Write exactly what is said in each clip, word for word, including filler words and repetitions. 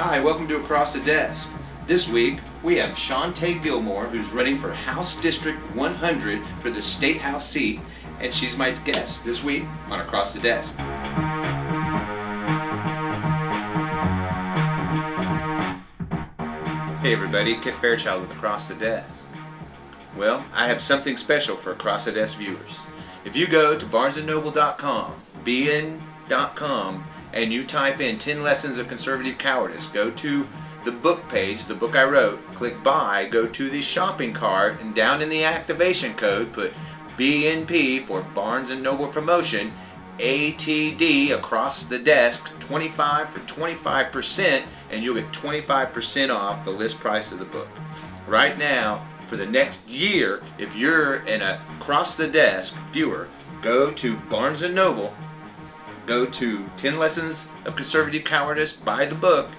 Hi, welcome to Across the Desk. This week, we have Chaunte Gilmore, who's running for House District one hundred for the State House seat, and she's my guest this week on Across the Desk. Hey everybody, Kit Fairchild with Across the Desk. Well, I have something special for Across the Desk viewers. If you go to Barnes and Noble dot com, B N dot com, and you type in ten Lessons of Conservative Cowardice, go to the book page, the book I wrote, click buy, go to the shopping cart, and down in the activation code put B N P for Barnes and Noble Promotion, A T D Across the Desk, twenty-five for twenty-five percent, and you'll get twenty-five percent off the list price of the book. Right now, for the next year, if you're an Across the Desk viewer, go to Barnes and Noble, go to ten Lessons of Conservative Cowardice, buy the book,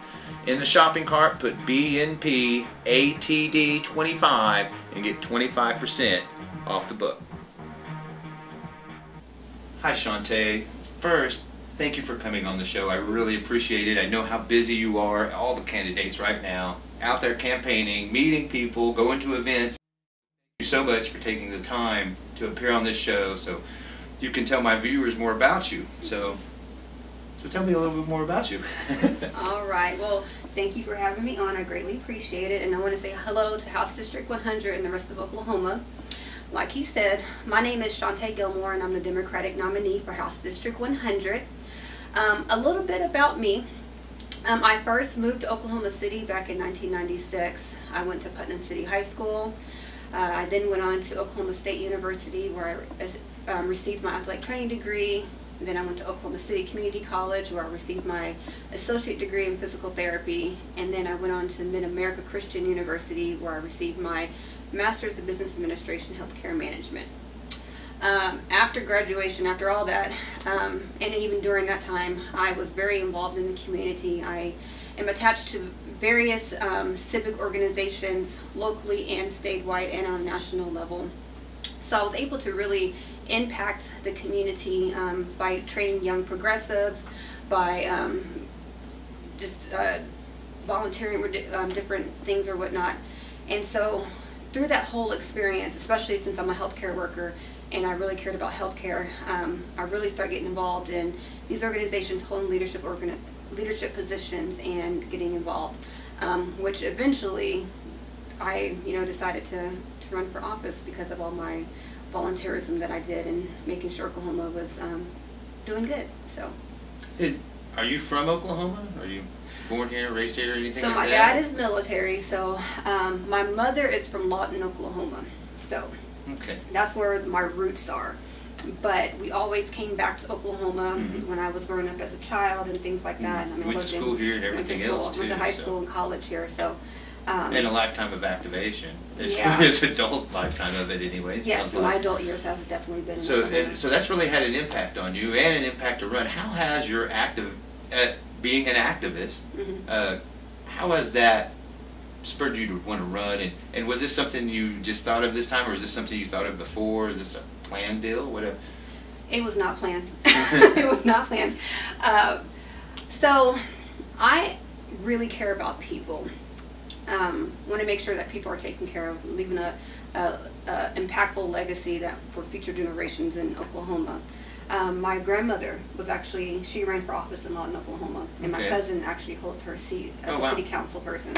in the shopping cart put B N P A T D twenty-five and get twenty-five percent off the book. Hi Chaunte, first thank you for coming on the show. I really appreciate it. I know how busy you are, all the candidates right now, out there campaigning, meeting people, going to events. Thank you so much for taking the time to appear on this show so you can tell my viewers more about you. So, so tell me a little bit more about you. All right. Well, thank you for having me on. I greatly appreciate it. And I want to say hello to House District one hundred and the rest of Oklahoma. Like he said, my name is Chaunte Gilmore, and I'm the Democratic nominee for House District one hundred. Um, a little bit about me. Um, I first moved to Oklahoma City back in nineteen ninety-six. I went to Putnam City High School. Uh, I then went on to Oklahoma State University, where I um, received my athletic training degree. And then I went to Oklahoma City Community College, where I received my associate degree in physical therapy. And then I went on to Mid-America Christian University, where I received my master's in business administration, healthcare management. Um, after graduation, after all that, um, and even during that time, I was very involved in the community. I am attached to various um, civic organizations locally and statewide and on a national level. So I was able to really impact the community um, by training young progressives, by um, just uh, volunteering with um, different things or whatnot. And so through that whole experience, especially since I'm a healthcare worker, and I really cared about healthcare, um, I really started getting involved in these organizations holding leadership, organ leadership positions and getting involved, um, which eventually I you know, decided to, to run for office because of all my volunteerism that I did and making sure Oklahoma was um, doing good. So, are you from Oklahoma? Are you born here, raised here, or anything like that? So my dad is military, so um, my mother is from Lawton, Oklahoma. So. Okay. That's where my roots are, but we always came back to Oklahoma mm-hmm. when I was growing up as a child and things like that. Mm-hmm. I mean, went to school in, here and everything went to school, else too. Went to high so. school and college here, so. Um, and a lifetime of activation. There's, yeah. There's adult lifetime of it anyways. Yeah, so my adult years have definitely been. So, and, so that's really had an impact on you and an impact to run. How has your active, uh, being an activist, mm-hmm. uh, how has that spurred you to want to run, and, and was this something you just thought of this time, or is this something you thought of before? Is this a planned deal? Whatever. It was not planned. It was not planned. Uh, so I really care about people. Um, want to make sure that people are taken care of, leaving a, a, a impactful legacy that for future generations in Oklahoma. Um, my grandmother was actually, she ran for office in Lawton, Oklahoma, and okay. my cousin actually holds her seat as oh, a wow. city council person.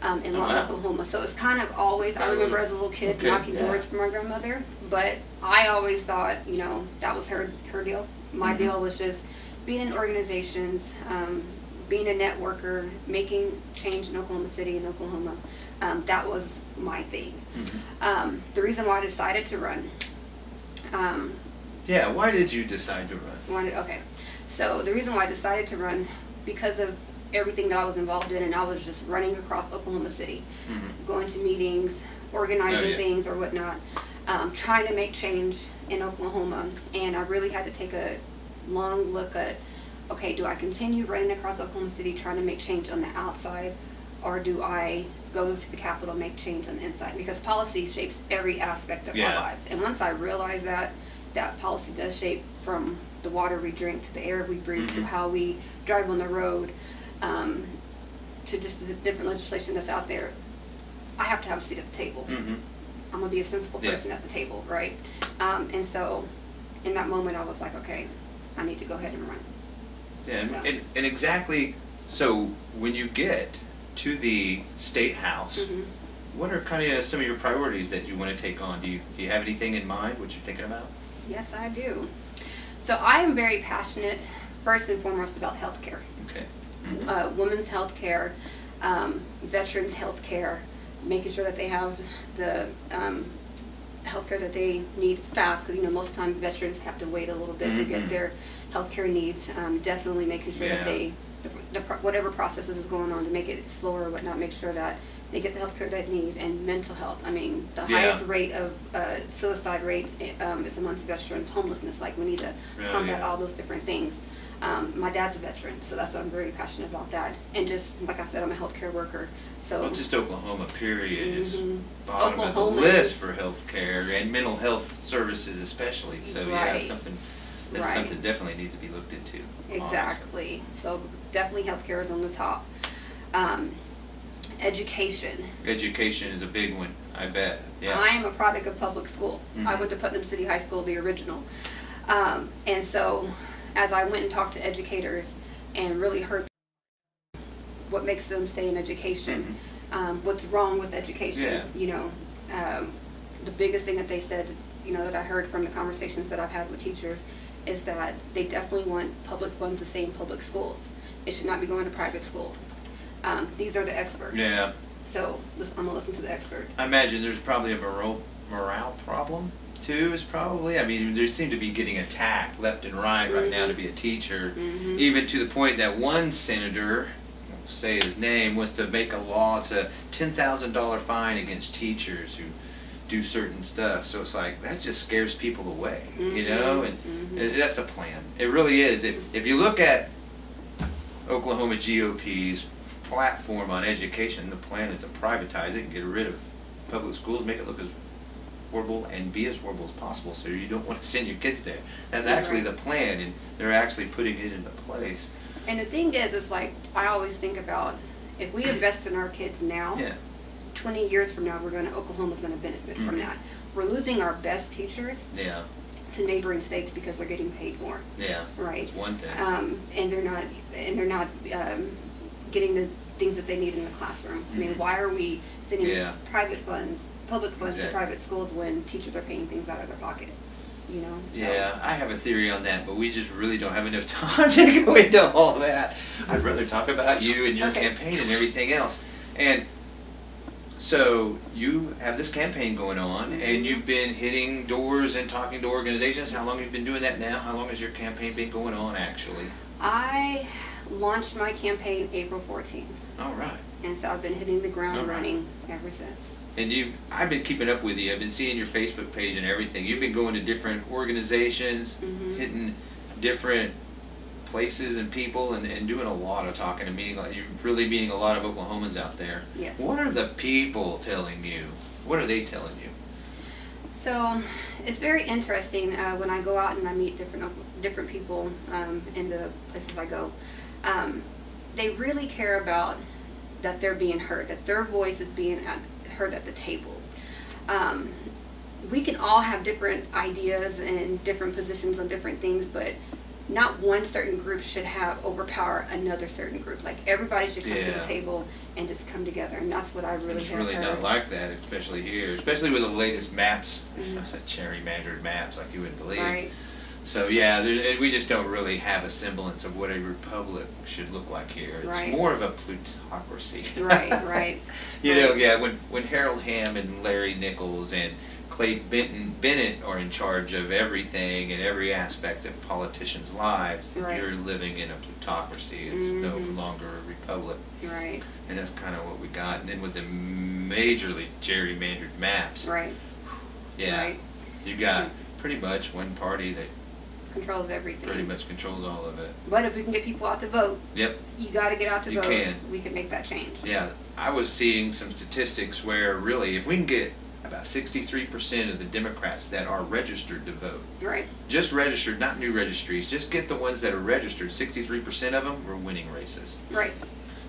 Um, in oh, Lawton, wow. Oklahoma. So it's kind of always, I remember as a little kid okay, knocking yeah. doors for my grandmother, but I always thought, you know, that was her, her deal. My mm-hmm. deal was just being in organizations, um, being a networker, making change in Oklahoma City and Oklahoma. Um, that was my thing. Mm-hmm. Um, the reason why I decided to run. Um, yeah, why did you decide to run? Wanted, okay, so the reason why I decided to run because of everything that I was involved in, and I was just running across Oklahoma City, mm-hmm. going to meetings, organizing oh, yeah. things or whatnot, um, trying to make change in Oklahoma. And I really had to take a long look at, okay, do I continue running across Oklahoma City trying to make change on the outside, or do I go to the Capitol and make change on the inside? Because policy shapes every aspect of yeah. our lives. And once I realized that, that policy does shape from the water we drink to the air we breathe mm-hmm. to how we drive on the road. Um, the different legislation that's out there, I have to have a seat at the table. Mm-hmm. I'm going to be a sensible person yeah. at the table, right? Um, and so in that moment, I was like, okay, I need to go ahead and run. Yeah, so. and, and, and exactly, so when you get to the State House, mm-hmm. what are kind of some of your priorities that you want to take on? Do you, do you have anything in mind, what you're thinking about? Yes, I do. So I am very passionate, first and foremost, about health care. Okay. Mm-hmm. uh, women's health care, um, veterans health care, making sure that they have the um, health care that they need fast, because you know, most of the time veterans have to wait a little bit mm-hmm. to get their health care needs. Um, definitely making sure yeah. that they, the, the, whatever processes is going on to make it slower or whatnot, make sure that they get the health care they need. And mental health, I mean, the yeah. highest rate of uh, suicide rate um, is amongst veterans, homelessness, like we need to really, combat yeah. all those different things. Um, my dad's a veteran, so that's why I'm very passionate about that. And just, like I said, I'm a healthcare worker. So well, just Oklahoma, period, mm-hmm. is bottom Oklahoma. of the list for healthcare and mental health services especially. So right. yeah, something that's right. something definitely needs to be looked into. Exactly. Honestly. So definitely healthcare is on the top. Um, education. Education is a big one, I bet. Yeah. I am a product of public school. Mm-hmm. I went to Putnam City High School, the original, um, and so. As I went and talked to educators and really heard what makes them stay in education, mm-hmm. um, what's wrong with education, yeah. you know, um, the biggest thing that they said, you know, that I heard from the conversations that I've had with teachers is that they definitely want public funds to stay in public schools. It should not be going to private schools. Um, these are the experts. Yeah. So listen, I'm going to listen to the experts. I imagine there's probably a morale, morale problem. Too is probably, I mean, there seem to be getting attacked left and right right mm-hmm. now to be a teacher, mm-hmm. even to the point that one senator, I won't say his name, wants to make a law to ten thousand dollar fine against teachers who do certain stuff. So it's like, that just scares people away, mm-hmm. you know, and mm-hmm. that's a plan. It really is. If, if you look at Oklahoma G O P's platform on education, the plan is to privatize it and get rid of public schools, make it look as horrible and be as horrible as possible, so you don't want to send your kids there. That's yeah, actually right. the plan, and they're actually putting it into place. And the thing is, it's like, I always think about, if we invest in our kids now, yeah. twenty years from now, we're going to, Oklahoma's going to benefit mm-hmm. from that. We're losing our best teachers yeah. to neighboring states because they're getting paid more. Yeah, right. That's one thing. Um, and they're not, and they're not um, getting the things that they need in the classroom. Mm-hmm. I mean, why are we sending yeah. private funds public funds exactly. to private schools when teachers are paying things out of their pocket, you know? So. Yeah, I have a theory on that, but we just really don't have enough time to go into all that. I'd rather talk about you and your okay. campaign and everything else. And so you have this campaign going on, mm-hmm. and you've been hitting doors and talking to organizations. How long have you been doing that now? How long has your campaign been going on, actually? I launched my campaign April fourteenth. All right. And so I've been hitting the ground all right. running ever since. And you, I've been keeping up with you. I've been seeing your Facebook page and everything. You've been going to different organizations, mm-hmm. hitting different places and people, and, and doing a lot of talking and meeting. You're really meeting a lot of Oklahomans out there. Yes. What are the people telling you? What are they telling you? So it's very interesting uh, when I go out and I meet different different people um, in the places I go. Um, they really care about that they're being heard, that their voice is being heard at the table. Um, we can all have different ideas and different positions on different things, but not one certain group should have overpower another certain group. Like everybody should come yeah. to the table and just come together, and that's what I really It's really heard. Not like that, especially here, especially with the latest maps, mm-hmm. cherry-mandered maps like you wouldn't believe. Right. So yeah, there, we just don't really have a semblance of what a republic should look like here. It's right. more of a plutocracy. Right, right. you right. know, yeah, when, when Harold Hamm and Larry Nichols and Clay Benton Bennett are in charge of everything and every aspect of politicians' lives, right. you're living in a plutocracy. It's mm-hmm. no longer a republic. Right. And that's kind of what we got. And then with the majorly gerrymandered maps. Right. Yeah. Right. You got mm-hmm. pretty much one party that controls everything. Pretty much controls all of it. But if we can get people out to vote, yep. you got to get out to you vote. Can. We can make that change. Yeah. I was seeing some statistics where really if we can get about sixty-three percent of the Democrats that are registered to vote. Right. Just registered, not new registries. Just get the ones that are registered. sixty-three percent of them were winning races. Right.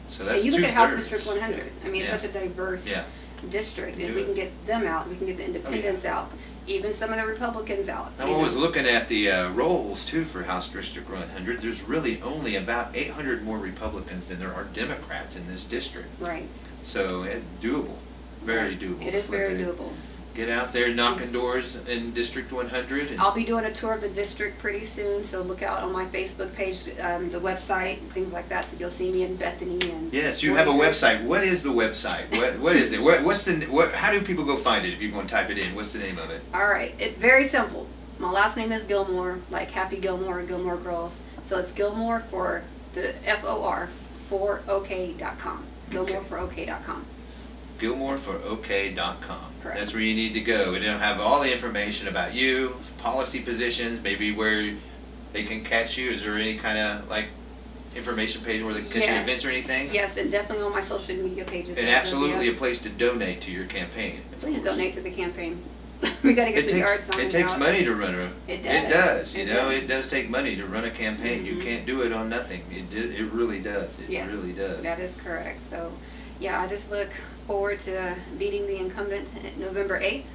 So So that's you look at House District one hundred. Yeah. I mean, it's yeah. such a diverse yeah. district. If we can get them out, we can get the independents oh, yeah. out, even some of the Republicans out. I was looking at the uh, rolls, too, for House District one hundred. There's really only about eight hundred more Republicans than there are Democrats in this district. Right. So it's doable. Very doable. It is very doable. Get out there knocking doors in District one hundred. I'll be doing a tour of the district pretty soon, so look out on my Facebook page, um, the website, things like that, so you'll see me in Bethany. And yes, you have a website. What is the website? What What is it? What, what's the, what, how do people go find it if you want to type it in? What's the name of it? All right. It's very simple. My last name is Gilmore, like Happy Gilmore or Gilmore Girls. So it's Gilmore for the F O R for O K dot com. Gilmore for O K dot com. Gilmore for O K dot com. That's where you need to go. It'll have all the information about you, policy positions, maybe where they can catch you. Is there any kind of like information page where they can catch yes. you events or anything? Yes, and definitely on my social media pages. And absolutely a place to donate to your campaign. Please donate to the campaign. We got to get the arts on it. It takes out. money to run a. It does. It does. You it know, does. it does take money to run a campaign. Mm-hmm. You can't do it on nothing. It do, it really does. It yes, really does. That is correct. So. Yeah, I just look forward to beating the incumbent November eighth,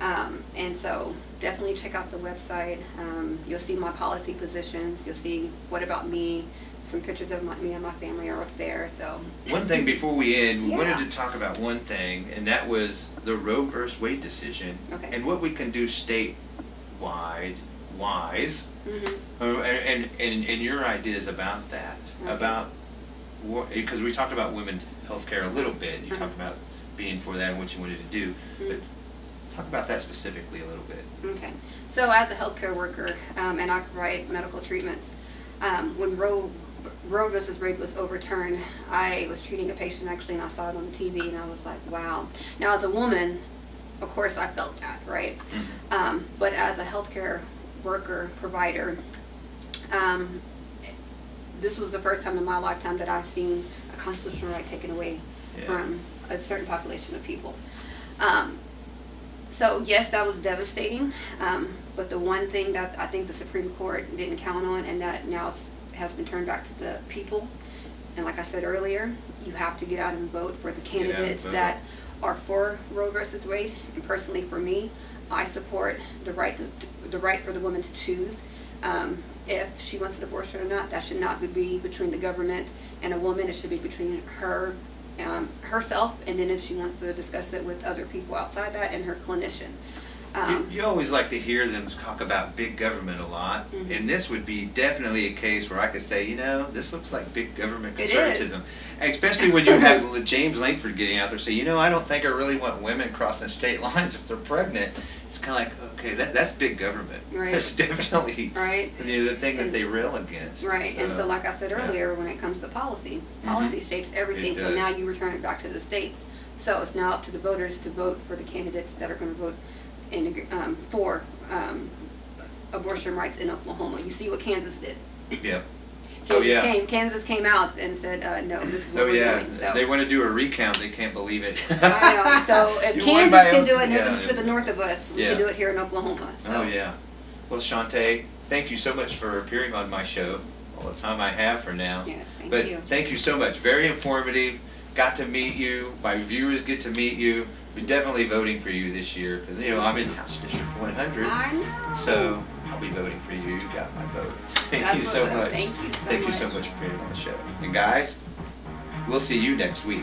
um, and so definitely check out the website. Um, you'll see my policy positions. You'll see what about me. Some pictures of my, me and my family are up there. So one thing before we end, we yeah. wanted to talk about one thing, and that was the Roe versus. Wade decision, okay. and what we can do statewide, wise, mm-hmm. uh, and, and and your ideas about that, okay. about. Because we talked about women's health care a little bit. You mm-hmm. talked about being for that and what you wanted to do. Mm-hmm. But talk about that specifically a little bit. Okay. So as a healthcare worker, um, and I provide medical treatments, um, when Roe, Roe versus. Wade was overturned, I was treating a patient actually, and I saw it on T V, and I was like, wow. Now as a woman, of course I felt that, right? Mm-hmm. um, but as a healthcare worker, provider, um, this was the first time in my lifetime that I've seen a constitutional right taken away yeah. from a certain population of people. Um, so yes, that was devastating, um, but the one thing that I think the Supreme Court didn't count on, and that now has been turned back to the people, and like I said earlier, you have to get out and vote for the candidates that are for Roe versus. Wade, and personally for me, I support the right, to, the right for the woman to choose. Um, if she wants an abortion or not, that should not be between the government and a woman. It should be between her, um, herself, and then if she wants to discuss it with other people outside that, and her clinician. Um, you, you always like to hear them talk about big government a lot, mm-hmm. and this would be definitely a case where I could say, you know, this looks like big government conservatism. Especially when you have James Langford getting out there saying, you know, I don't think I really want women crossing state lines if they're pregnant. It's kind of like, okay, that, that's big government. Right. That's definitely right. you know, the thing and, that they rail against. Right, so, and so like I said earlier, yeah. when it comes to policy, policy mm-hmm. shapes everything, so now you return it back to the states. So it's now up to the voters to vote for the candidates that are going to vote in, um, for um, abortion rights in Oklahoma. You see what Kansas did. Yeah. Kansas, oh, yeah. came, Kansas came out and said, uh, no, this is what oh, we're yeah. doing. So. They want to do a recount. They can't believe it. I know. So if Kansas can do it yeah. to the north of us, we yeah. can do it here in Oklahoma. So. Oh, yeah. Well, Chaunte, thank you so much for appearing on my show. All the time I have for now. Yes, thank but you. Thank you so much. Very informative. Got to meet you. My viewers get to meet you. We're definitely voting for you this year because, you know, I'm in House District one hundred. I know. So I'll be voting for you. You got my vote. Thank That's you so much. Thank you so Thank much. Thank you so much for being on the show. And guys, we'll see you next week.